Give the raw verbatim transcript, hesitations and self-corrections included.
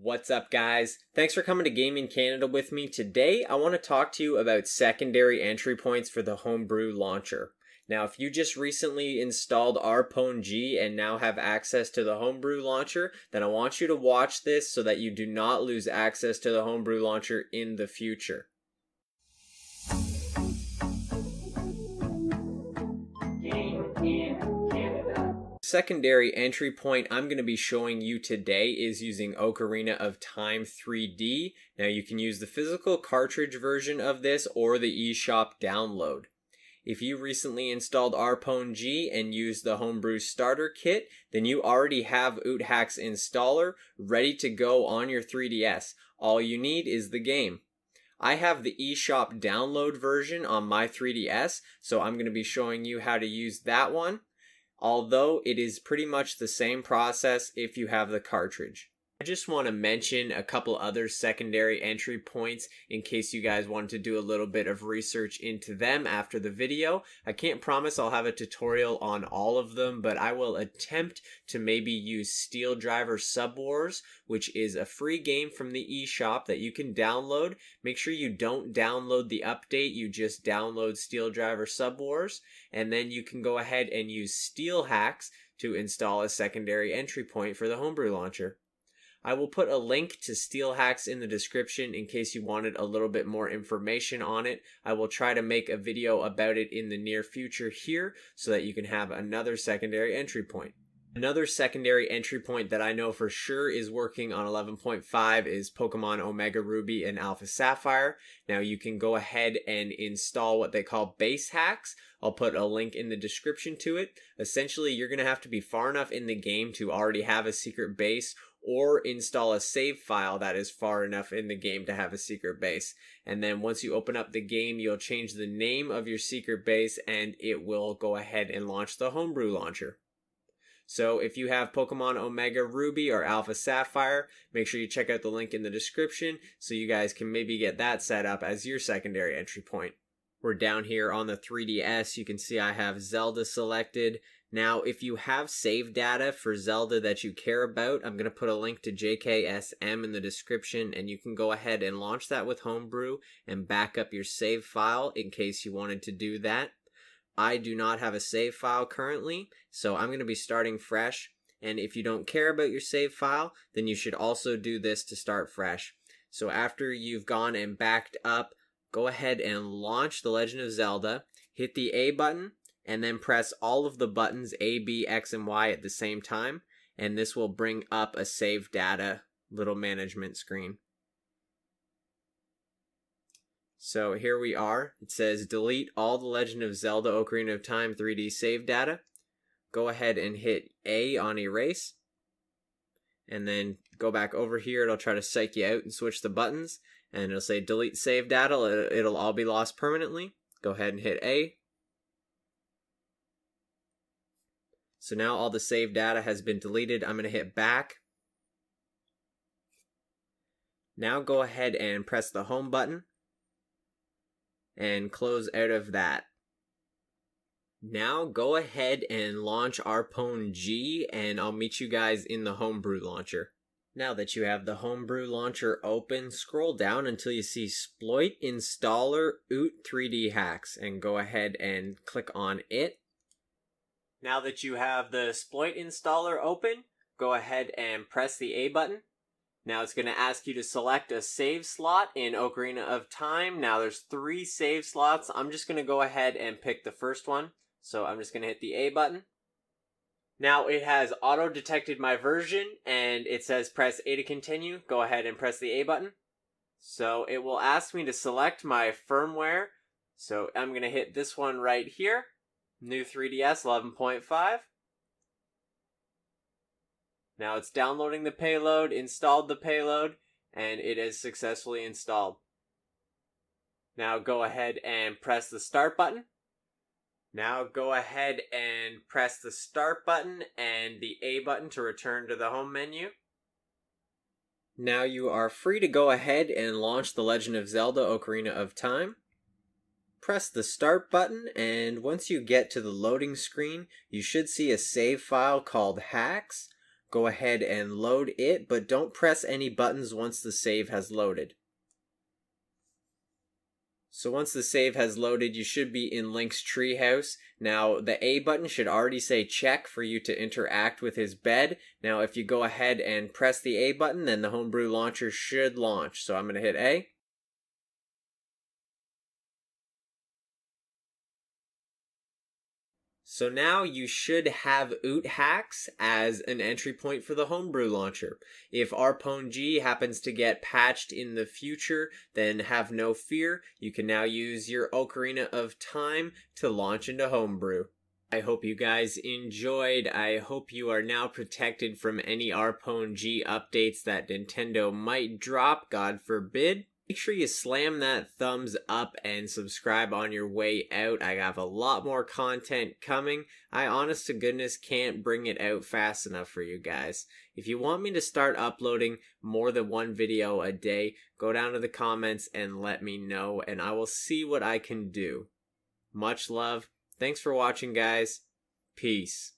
What's up, guys? Thanks for coming to Gaming Canada with me. Today, I want to talk to you about secondary entry points for the Homebrew launcher. Now, if you just recently installed R P W N G and now have access to the Homebrew launcher, then I want you to watch this so that you do not lose access to the Homebrew launcher in the future. Secondary entry point I'm going to be showing you today is using Ocarina of Time three D. Now you can use the physical cartridge version of this or the eShop download. If you recently installed R P W N G and used the Homebrew Starter Kit, then you already have Oothax Installer ready to go on your three D S. All you need is the game. I have the eShop download version on my three D S, so I'm going to be showing you how to use that one. Although it is pretty much the same process if you have the cartridge. I just want to mention a couple other secondary entry points in case you guys wanted to do a little bit of research into them after the video. I can't promise I'll have a tutorial on all of them, but I will attempt to maybe use Steel Diver Sub Wars, which is a free game from the eShop that you can download. Make sure you don't download the update, you just download Steel Diver Sub Wars, and then you can go ahead and use Steelhax to install a secondary entry point for the Homebrew launcher. I will put a link to Steelhax in the description in case you wanted a little bit more information on it. I will try to make a video about it in the near future here so that you can have another secondary entry point. Another secondary entry point that I know for sure is working on eleven point five is Pokémon Omega Ruby and Alpha Sapphire. Now you can go ahead and install what they call Basehax. I'll put a link in the description to it. Essentially, you're going to have to be far enough in the game to already have a secret base or install a save file that is far enough in the game to have a secret base. And then once you open up the game, you'll change the name of your secret base and it will go ahead and launch the Homebrew launcher. So if you have Pokemon Omega Ruby or Alpha Sapphire, make sure you check out the link in the description so you guys can maybe get that set up as your secondary entry point. We're down here on the three D S. You can see I have Zelda selected. Now, if you have save data for Zelda that you care about, I'm going to put a link to J K S M in the description, and you can go ahead and launch that with Homebrew and back up your save file in case you wanted to do that. I do not have a save file currently, so I'm going to be starting fresh. And if you don't care about your save file, then you should also do this to start fresh. So after you've gone and backed up, go ahead and launch The Legend of Zelda, hit the A button, and then press all of the buttons A, B, X, and Y at the same time, and this will bring up a save data little management screen. So here we are. It says delete all The Legend of Zelda Ocarina of Time three D save data. Go ahead and hit A on erase, and then go back over here. It'll try to psych you out and switch the buttons, and it'll say delete save data. It'll all be lost permanently. Go ahead and hit A. So now all the saved data has been deleted. I'm going to hit back. Now go ahead and press the home button and close out of that. Now go ahead and launch R P W N G, and I'll meet you guys in the Homebrew launcher. Now that you have the Homebrew launcher open, scroll down until you see Sploit Installer Oot three D Hacks and go ahead and click on it. Now that you have the Sploit installer open, go ahead and press the A button. Now it's going to ask you to select a save slot in Ocarina of Time. Now there's three save slots. I'm just going to go ahead and pick the first one. So I'm just going to hit the A button. Now it has auto detected my version and it says press A to continue. Go ahead and press the A button. So it will ask me to select my firmware. So I'm going to hit this one right here. New three D S eleven point five. Now it's downloading the payload, installed the payload, and it is successfully installed. Now go ahead and press the start button. Now go ahead and press the start button and the A button to return to the home menu. Now you are free to go ahead and launch The Legend of Zelda Ocarina of Time. Press the start button, and once you get to the loading screen, you should see a save file called Hacks. go ahead and load it, but don't press any buttons once the save has loaded. So once the save has loaded, you should be in Link's treehouse. Now the A button should already say check for you to interact with his bed. Now if you go ahead and press the A button, then the homebrew launcher should launch. So I'm going to hit A. So now you should have Oothax as an entry point for the homebrew launcher. If R P W N G happens to get patched in the future, then have no fear. You can now use your Ocarina of Time to launch into homebrew. I hope you guys enjoyed. I hope you are now protected from any R P W N G updates that Nintendo might drop, God forbid. Make sure you slam that thumbs up and subscribe on your way out. I have a lot more content coming. I honest to goodness can't bring it out fast enough for you guys. If you want me to start uploading more than one video a day, go down to the comments and let me know, and I will see what I can do. Much love. Thanks for watching, guys. Peace.